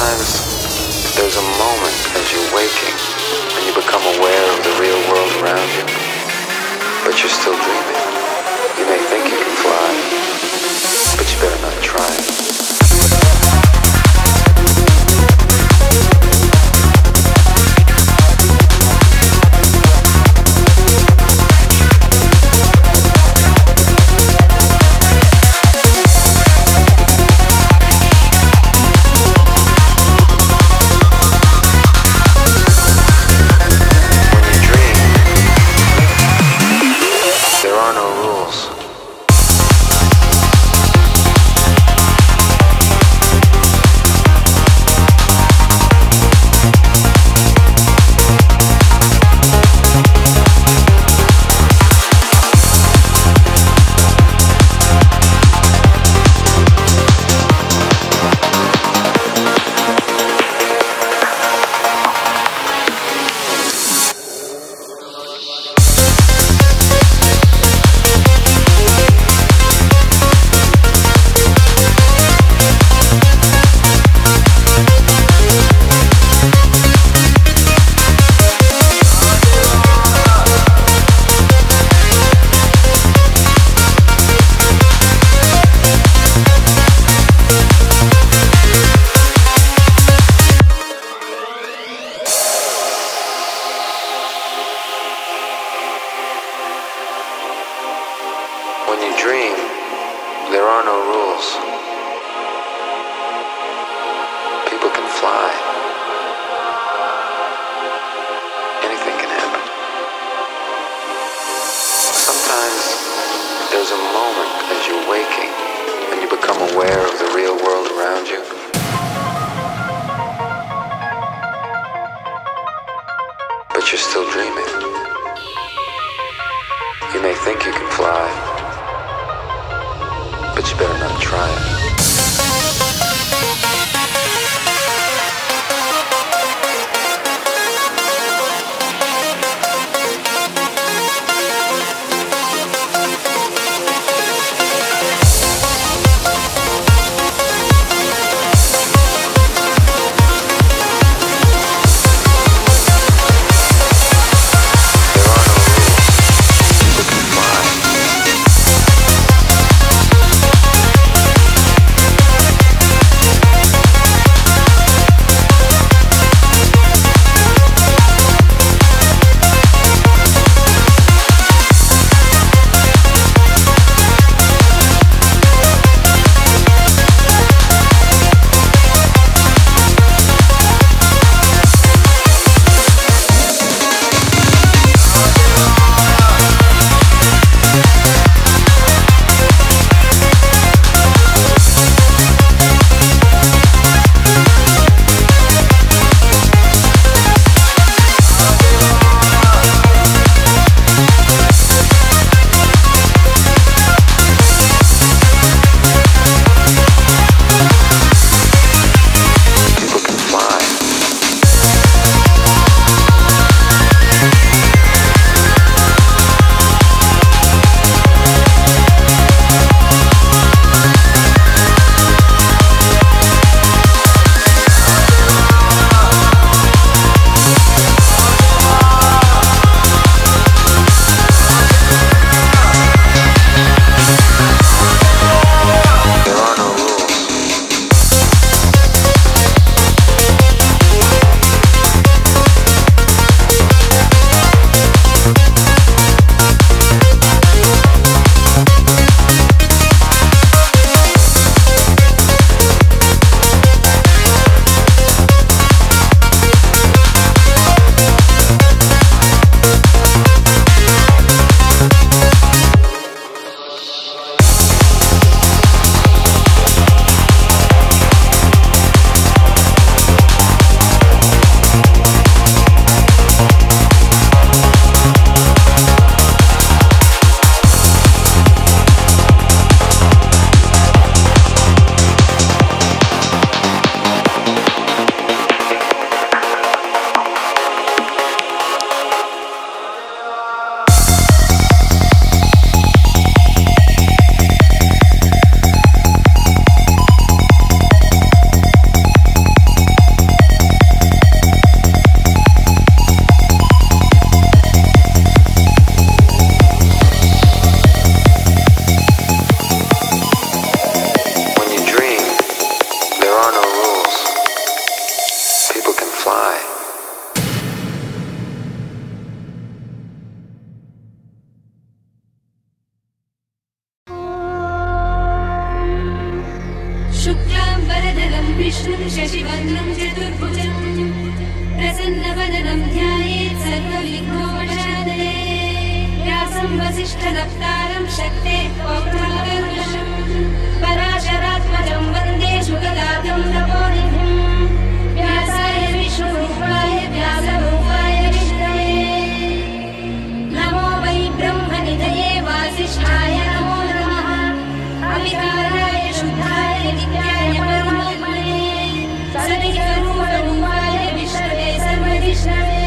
Sometimes there's a moment as you're waking and you become aware of the real world around you, but you're still dreaming. You may think you can fly, but you better not try it. When you dream, there are no rules. People can fly. Anything can happen. Sometimes there's a moment as you're waking and you become aware of the real world around you. But you're still dreaming. You may think you can fly, but you better not try it. सर्वविघ्नोपशान्तये व्यासं वसिष्ठदप्तारं शक्ते पौत्रमगरुषं पराशरात्मजं वन्दे सुखदातं तपोनिधिं व्यासाय विष्णुरूपाय व्यासरूपाय विष्णवे नमो वै ब्रह्मनिधये वासिष्ठाय नमो नमः अविकाराय शुद्धाय नित्याय परमात्मने सनिधरूपरूपाय विष्णवे सर्वविष्णवे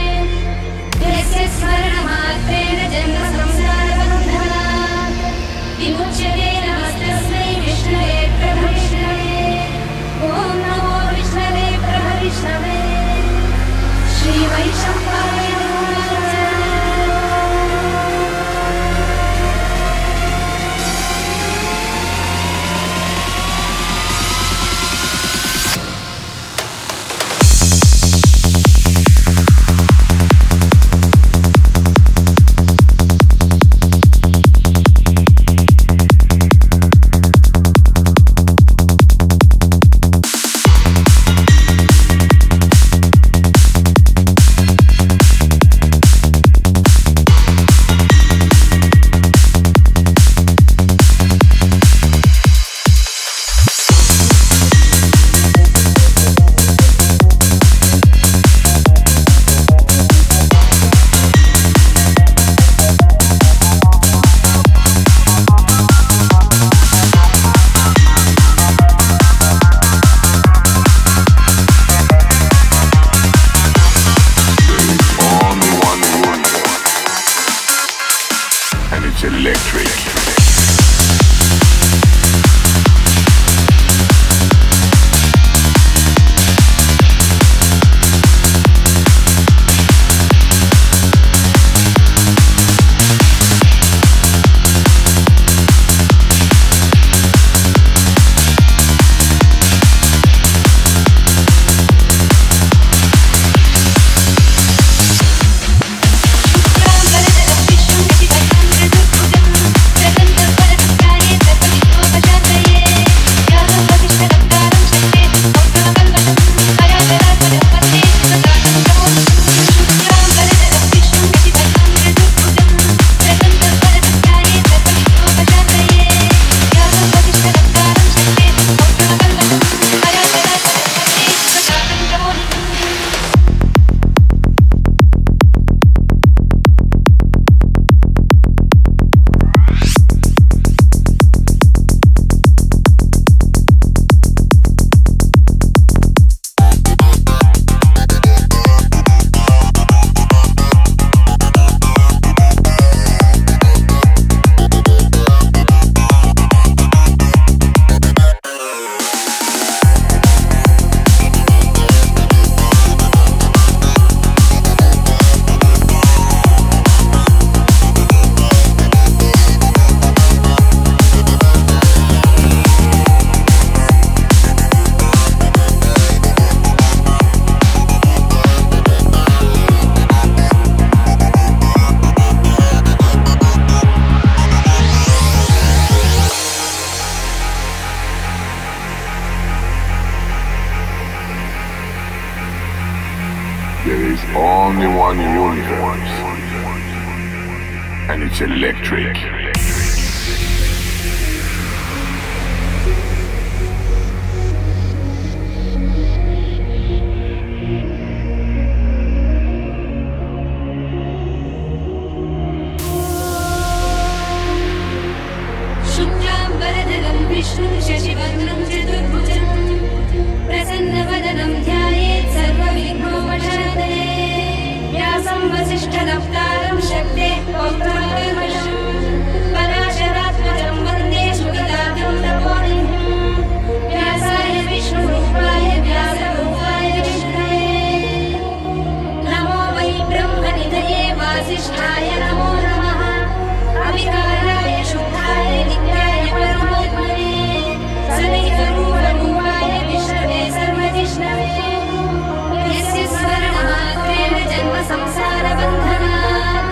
स्मरणमात्रेण जन्म संसारबन्धनात्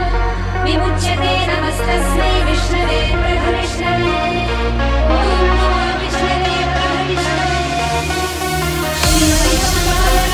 विमुच्यते नमस्तस्मै विष्णवे प्रभो विष्णवे ॐ नमो विष्णवे प्रभो विष्णवे Shri वैशंपायनाय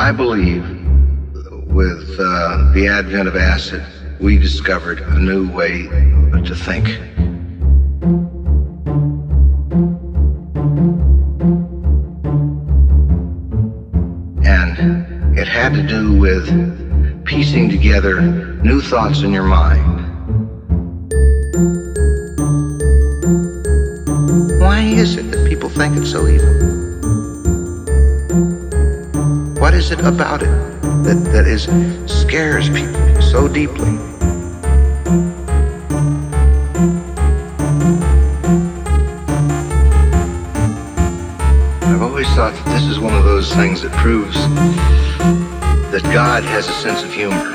I believe with the advent of acid, we discovered a new way to think. And it had to do with piecing together new thoughts in your mind. Why is it that people think it's so evil? What is it about it that scares people so deeply? I've always thought that this is one of those things that proves that God has a sense of humor.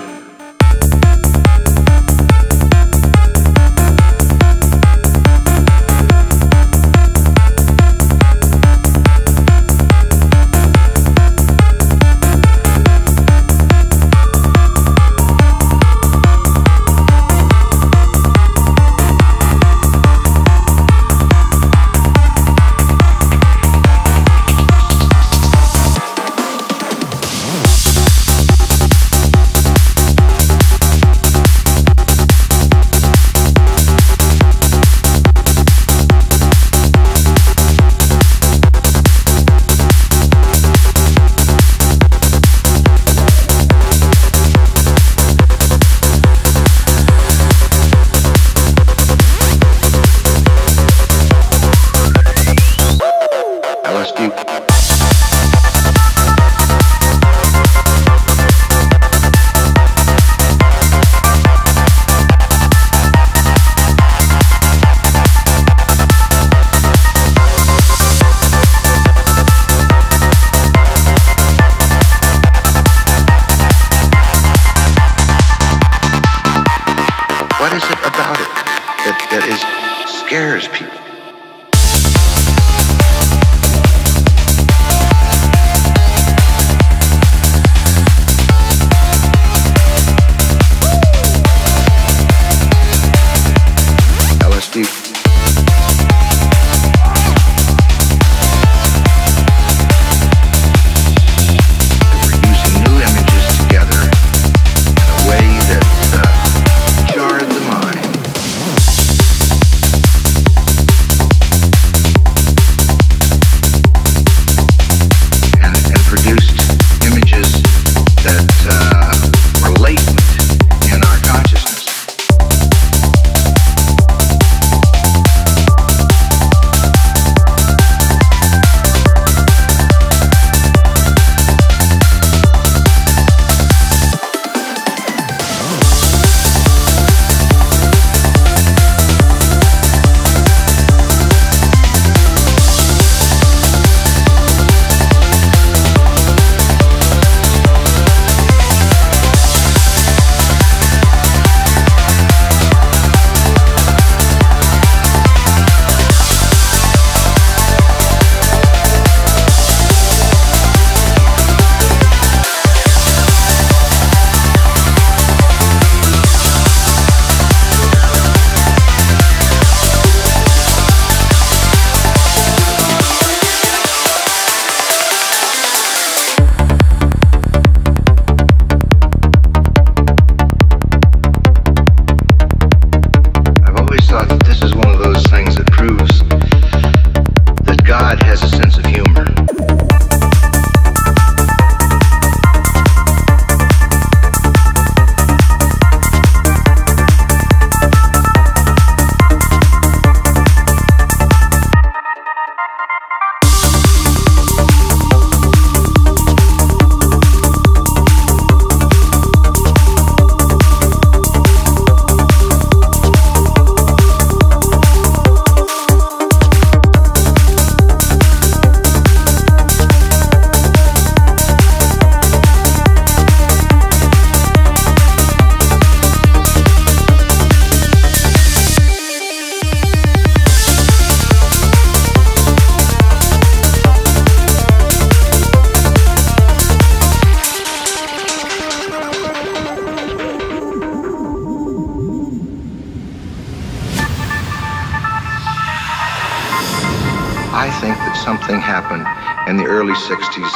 I think that something happened in the early 60s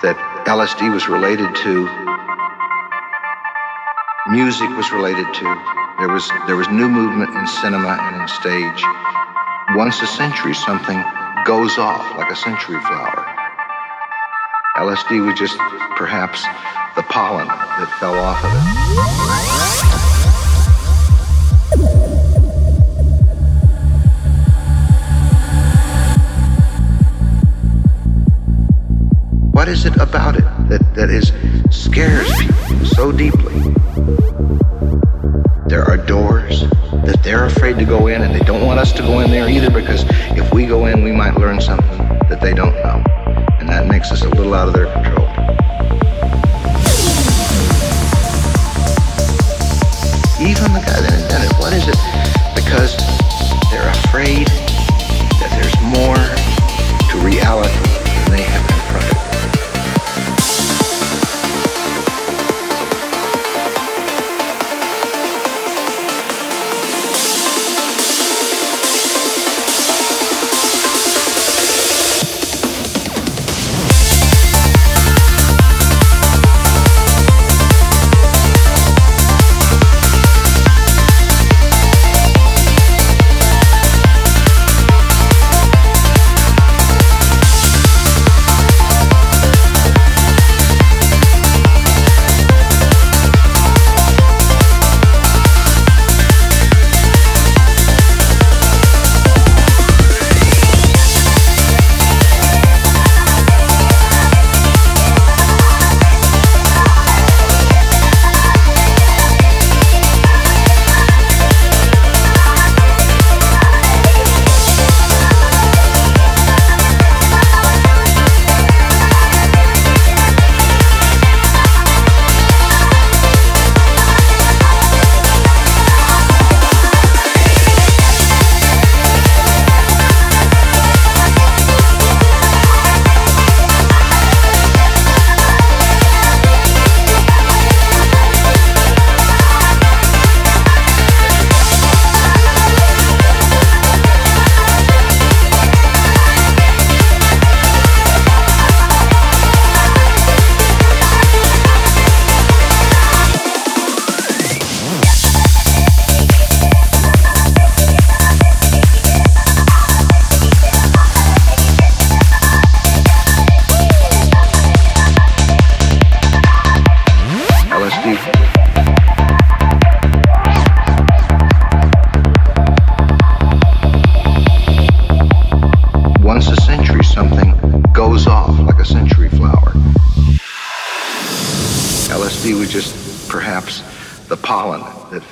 that LSD was related to, music was related to, there was new movement in cinema and in stage. Once a century, something goes off like a century flower. LSD was just perhaps the pollen that fell off of it. What is it about it that scares people so deeply? There are doors that they're afraid to go in, and they don't want us to go in there either, because if we go in, we might learn something that they don't know, and that makes us a little out of their control. Even the guy that invented it, what is it? Because they're afraid that there's more to reality than they have in front of them.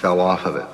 Fell off of it.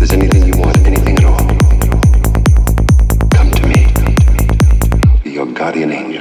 there's anything you want, anything at all, come to me, be your guardian angel.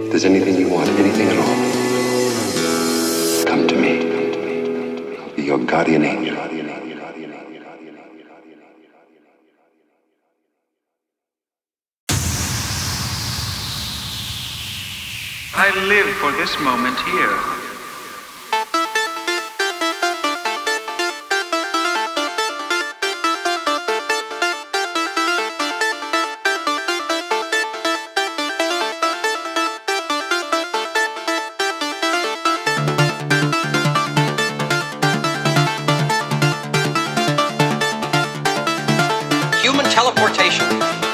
If there's anything you want, anything at all, come to me, be your guardian angel. I live for this moment here. decimation.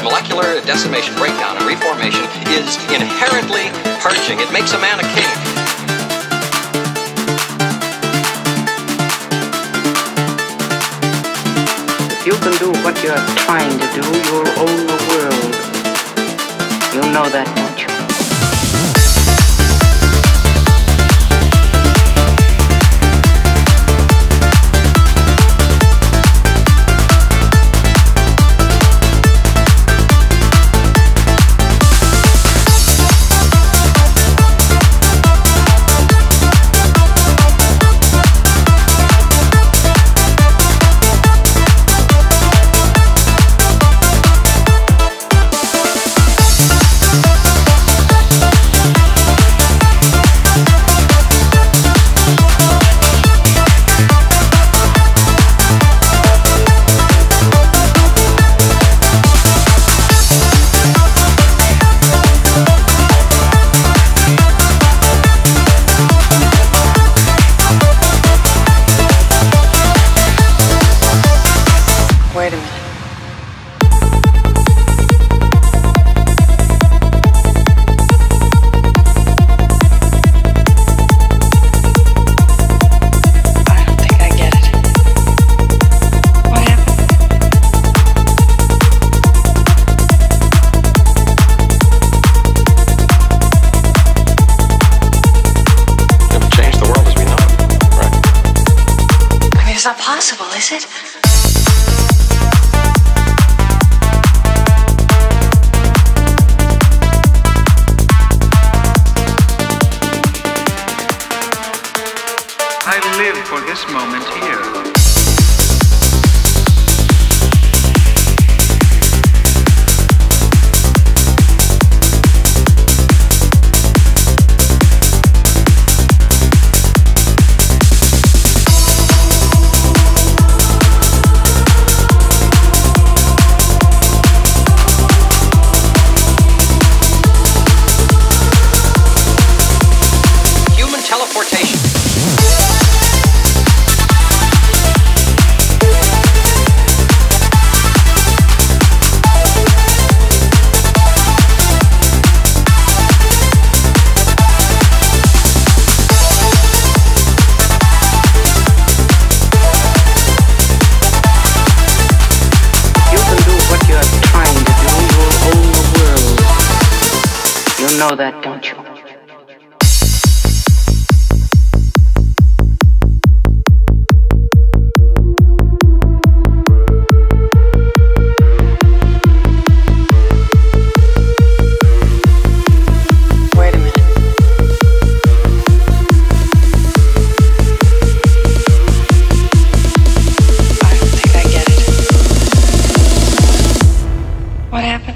Molecular decimation, breakdown, and reformation is inherently purging. It makes a man a king. If you can do what you're trying to do, you'll own the world. You know that, don't you? Wait a minute. I live for this moment here. Human teleportation. You know that, don't you? Wait a minute. I don't think I get it. What happened?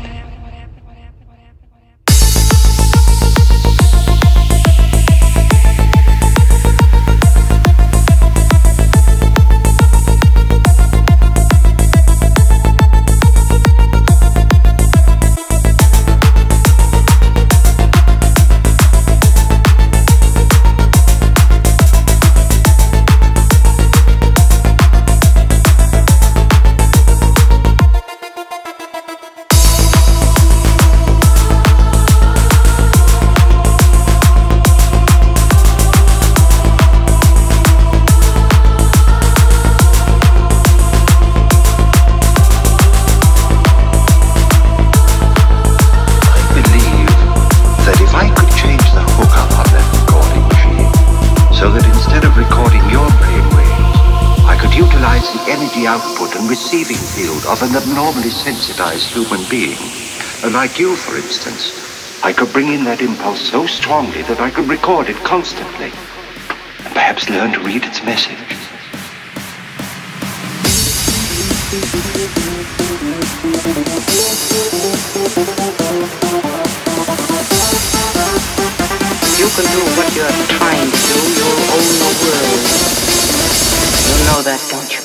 Output and receiving field of an abnormally sensitized human being. And like you, for instance, I could bring in that impulse so strongly that I could record it constantly and perhaps learn to read its message. You can do what you're trying to do, you'll own the world. You know that, don't you?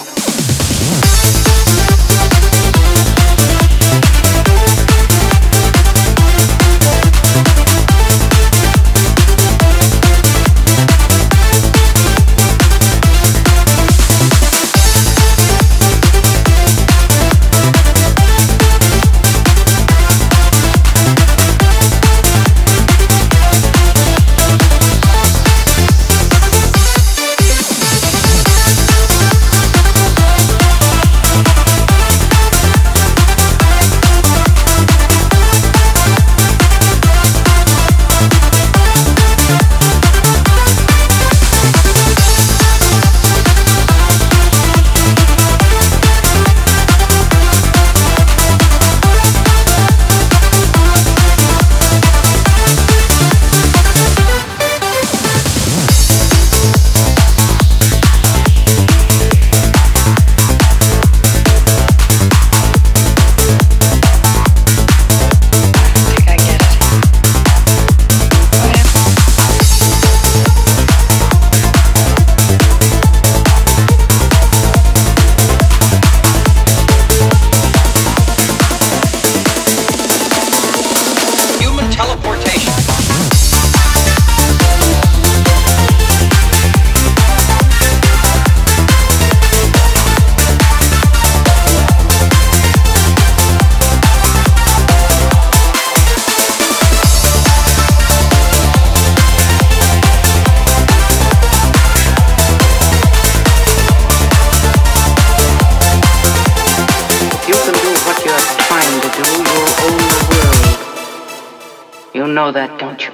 know that, don't you?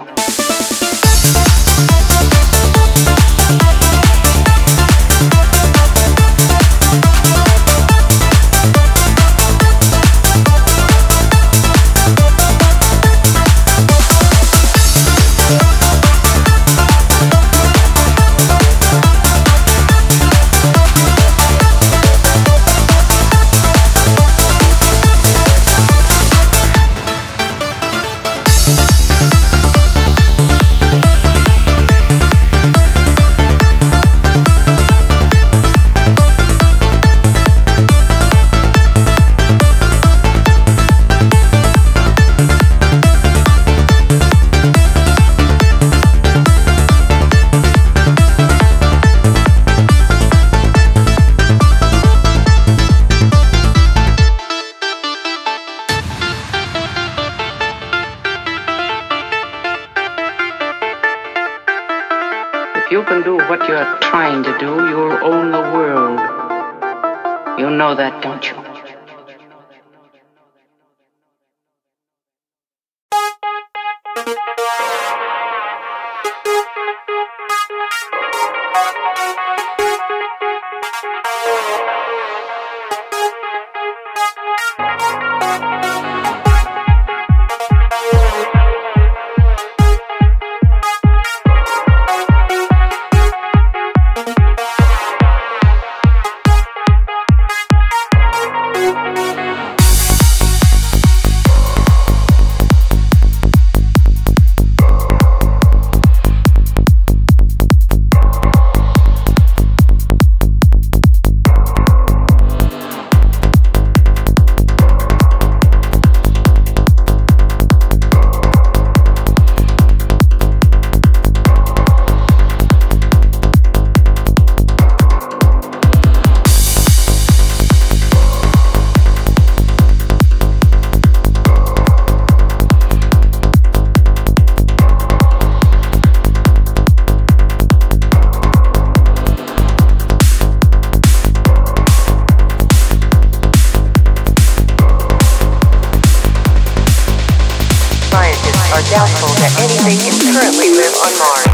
If you can do what you're trying to do, you'll own the world. You know that, don't you? Scientists are doubtful that anything can currently live on Mars.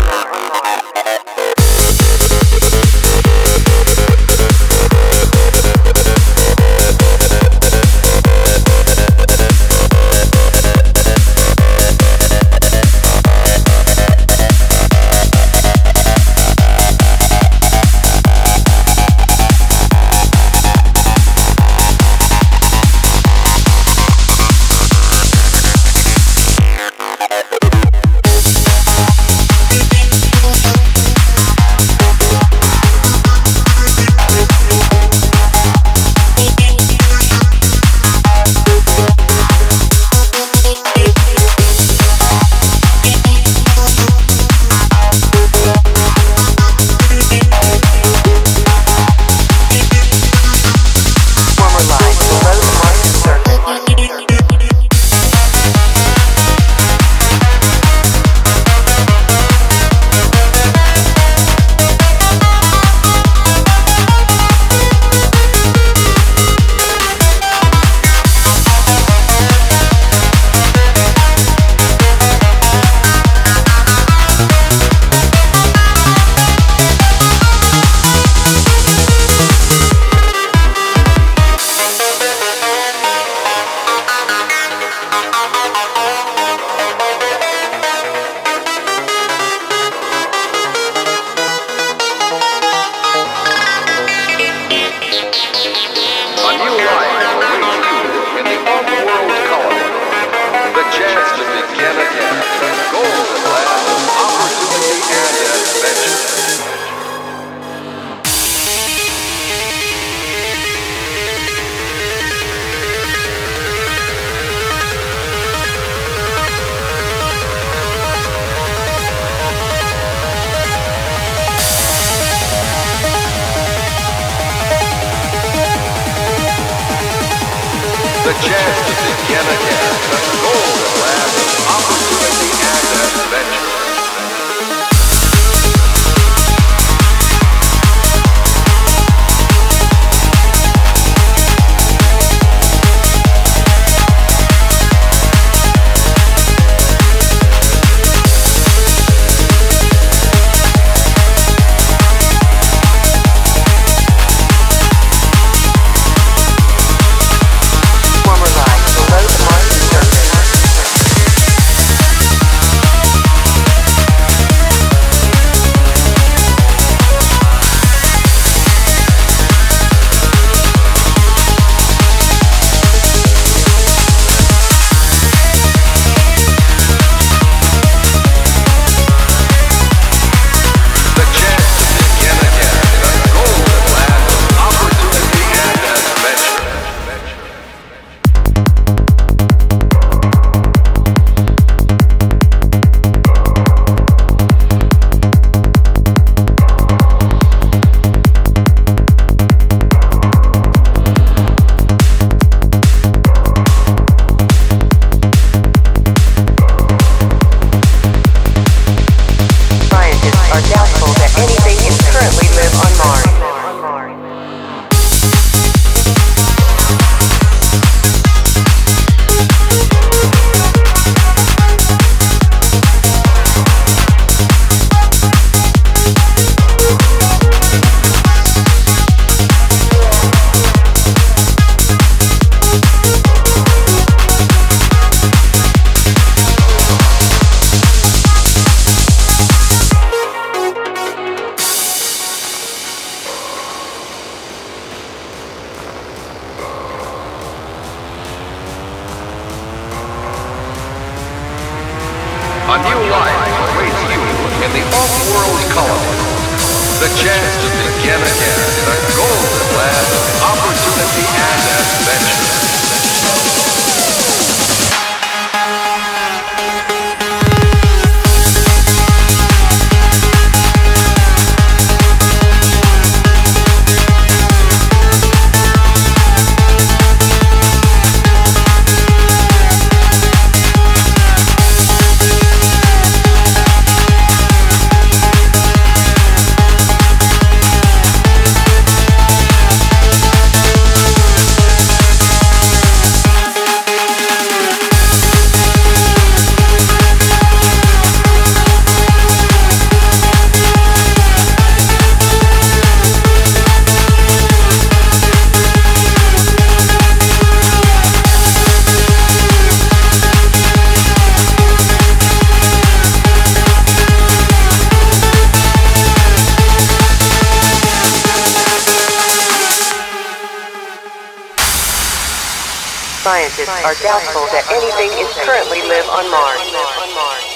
The chance to begin again, the golden land of opportunity and adventure. rose colored. The chance to begin again in a golden land of opportunity and adventure. Scientists are doubtful that anything is currently live on Mars. Scientists are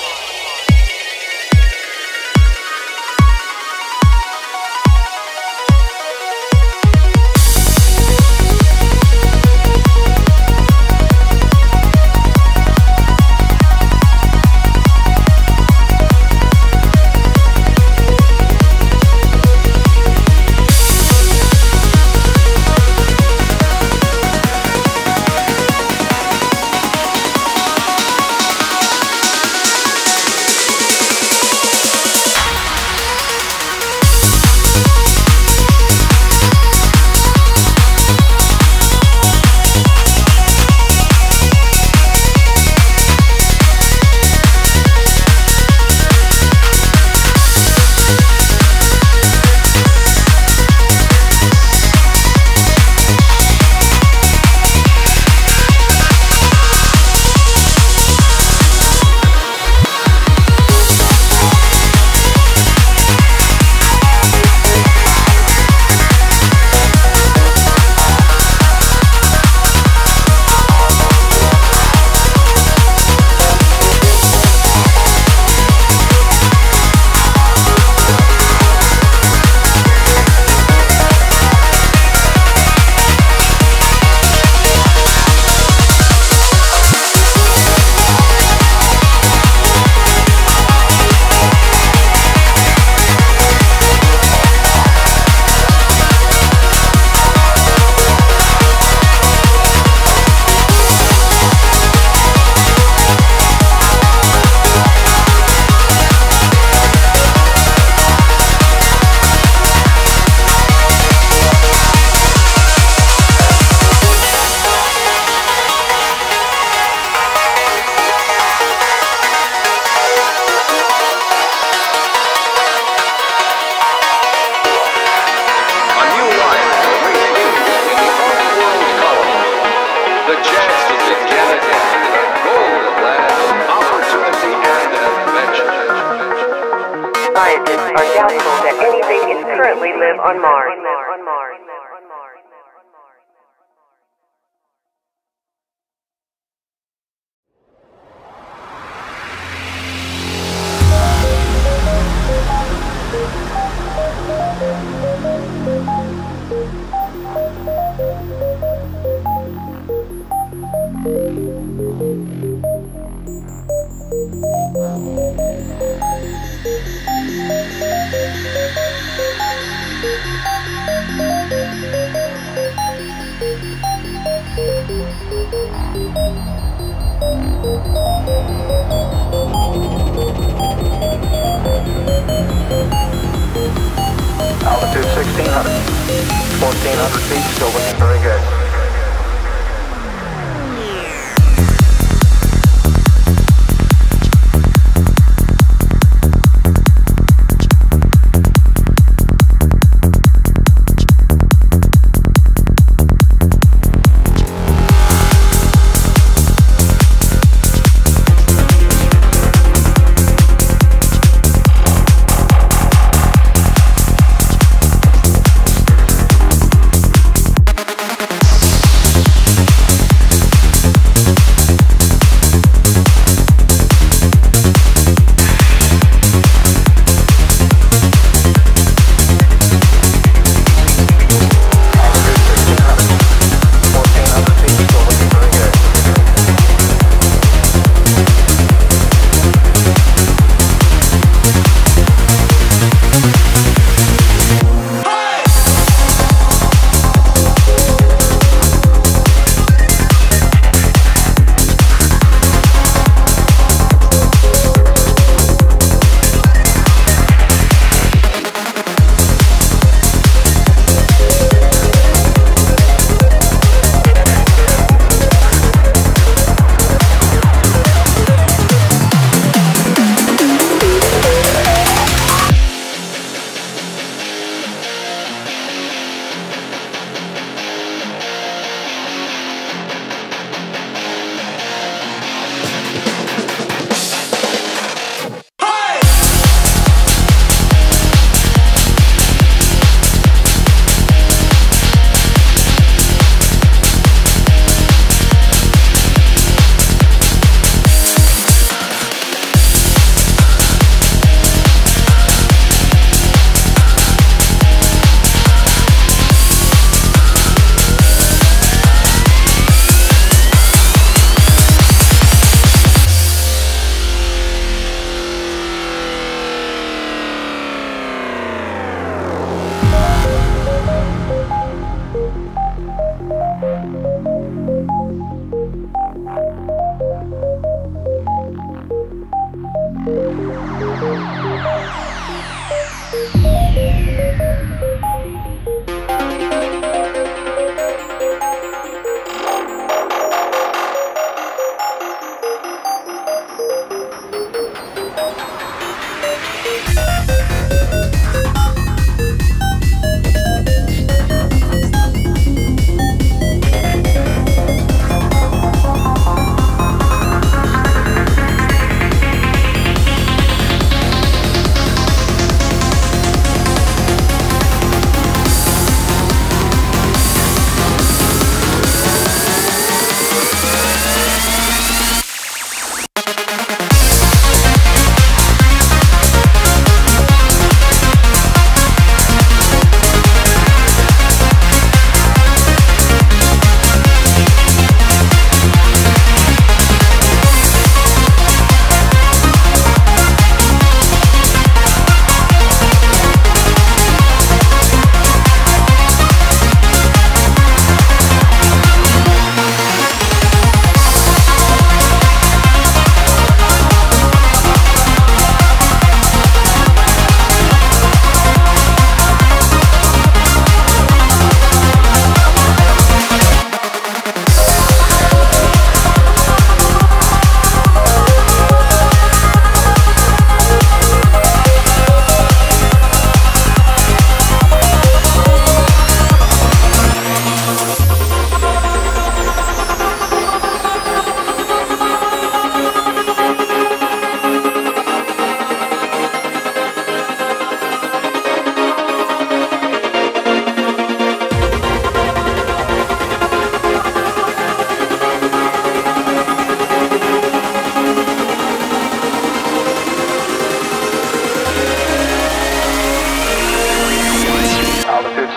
doubtful that anything is currently live on Mars. Altitude 1600, 1400 feet, still looking very good.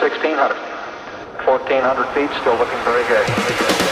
1600. 1400 feet, still looking very good.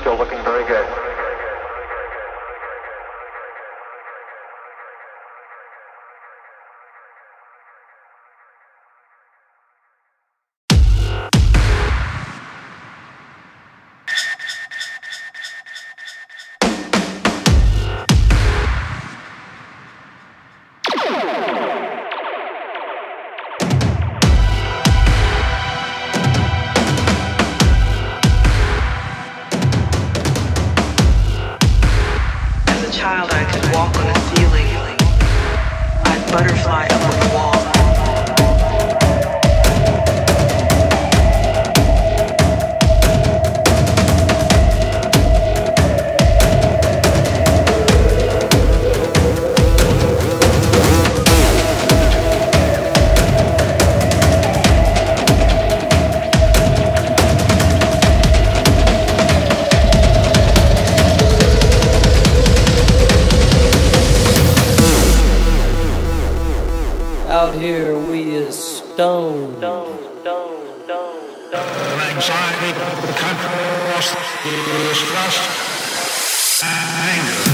Still looking very good. Out here we is stoned. Anxiety, the country, lost, anger.